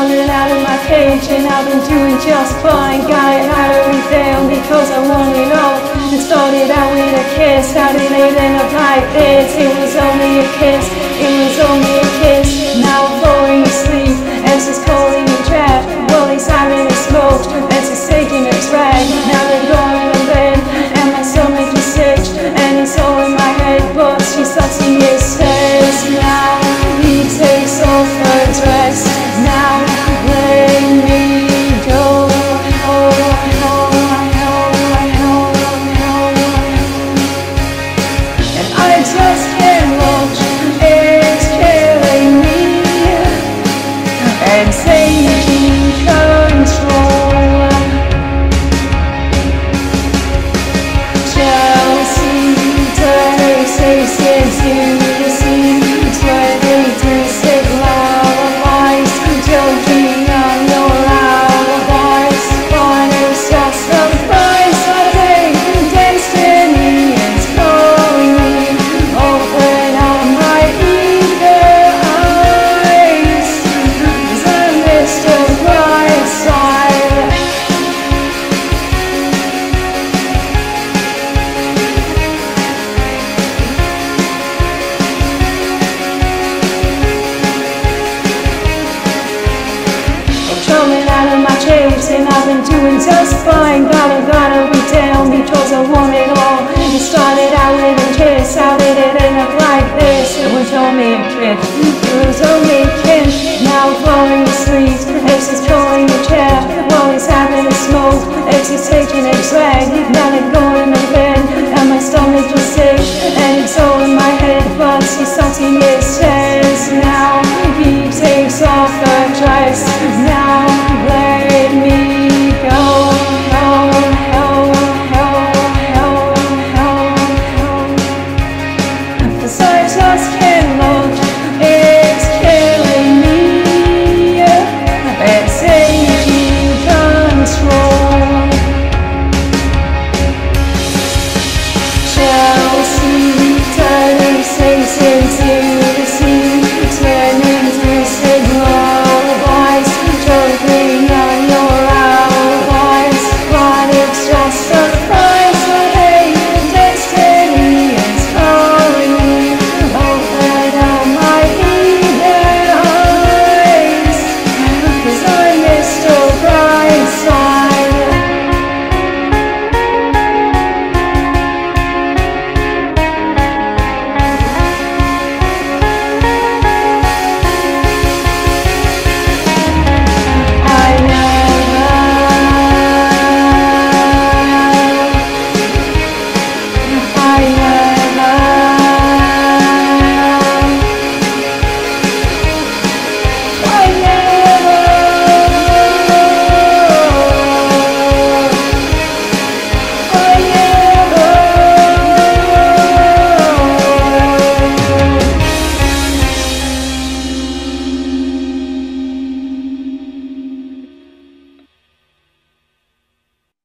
climbing out of my cage, and I've been doing just fine. Got it out of me down because I want it all. It started out with a kiss, how did it end up like this? It was only a kiss, it was only a kiss. Now I'm falling asleep, as it's calling me trapped. Well, excitement is smoked, as it's taking a drag. Now they're going to bed, and my stomach is sick, and it's all in my head, but she starts to get says. Now he takes off her dress. Now let me go. And I just can't watch, it's killing me. And taking control. Jealousy, dirty faces in the scenes where they do say loud lies, joking on your alibis. Fun is just a price I take. Destiny is calling me. Open up my eager eyes, 'cause I'm Mr. Brightside. Coming out of my caves, and I've been doing just fine. Gotta